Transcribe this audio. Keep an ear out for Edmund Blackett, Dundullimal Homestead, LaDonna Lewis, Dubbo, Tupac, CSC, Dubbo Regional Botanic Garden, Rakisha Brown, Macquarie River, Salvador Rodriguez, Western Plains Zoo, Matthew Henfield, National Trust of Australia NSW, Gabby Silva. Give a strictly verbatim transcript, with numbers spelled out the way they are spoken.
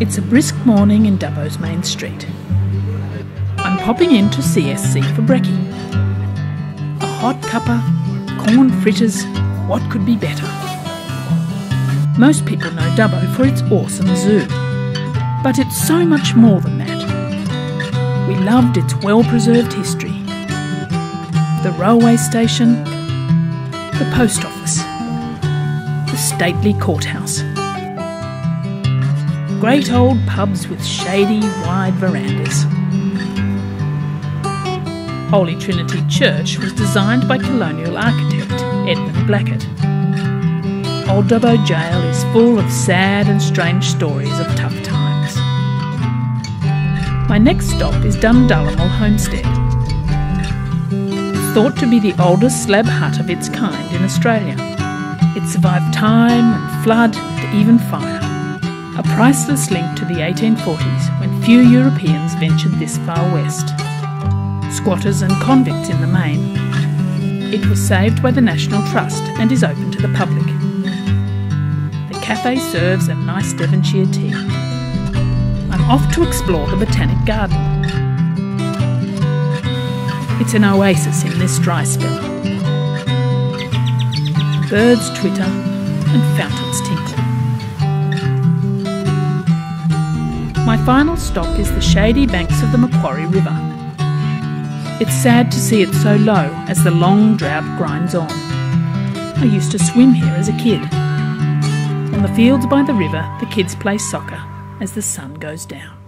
It's a brisk morning in Dubbo's main street. I'm popping into C S C for brekkie. A hot cuppa, corn fritters, what could be better? Most people know Dubbo for its awesome zoo, but it's so much more than that. We loved its well-preserved history, the railway station, the post office, the stately courthouse, great old pubs with shady, wide verandas. Holy Trinity Church was designed by colonial architect Edmund Blackett. Old Dubbo Jail is full of sad and strange stories of tough times. My next stop is Dundullimal Homestead. It's thought to be the oldest slab hut of its kind in Australia. It survived time and flood and even fire. A priceless link to the eighteen forties when few Europeans ventured this far west. Squatters and convicts in the main. It was saved by the National Trust and is open to the public. The cafe serves a nice Devonshire tea. I'm off to explore the Botanic Garden. It's an oasis in this dry spell. Birds twitter and fountains tinkle. My final stop is the shady banks of the Macquarie River. It's sad to see it so low as the long drought grinds on. I used to swim here as a kid. On the fields by the river, the kids play soccer as the sun goes down.